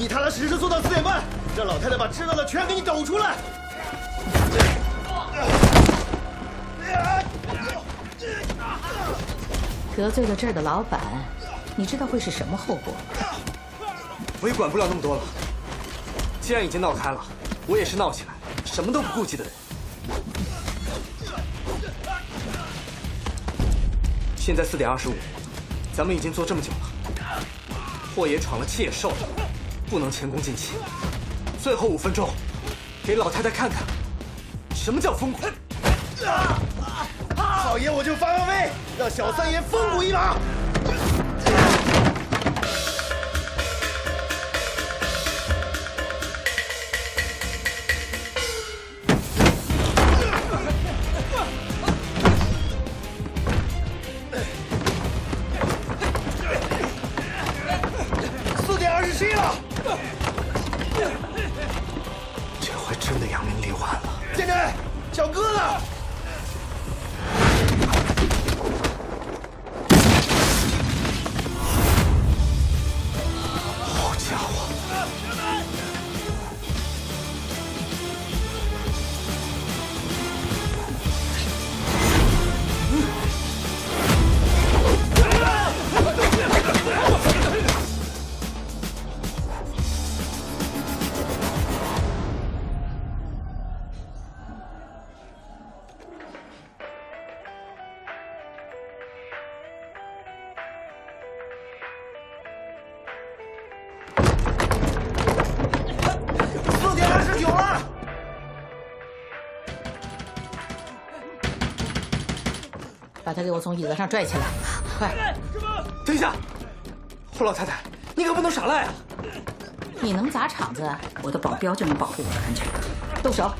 你踏踏实实做到4点半，让老太太把知道的全给你抖出来。得罪了这儿的老板，你知道会是什么后果吗？我也管不了那么多了。既然已经闹开了，我也是闹起来，什么都不顾忌的人。现在4点25，咱们已经做这么久了，祸也闯了，气也受了。 不能前功尽弃，最后5分钟，给老太太看看什么叫疯狂。老爷，我就发威，让小三爷疯补一把。4点27了。 这回真的扬名立万了！建军，小哥呢？好家伙！把他给我从椅子上拽起来，快！等一下，胡老太太，你可不能耍赖啊！你能砸场子，我的保镖就能保护我的安全。动手！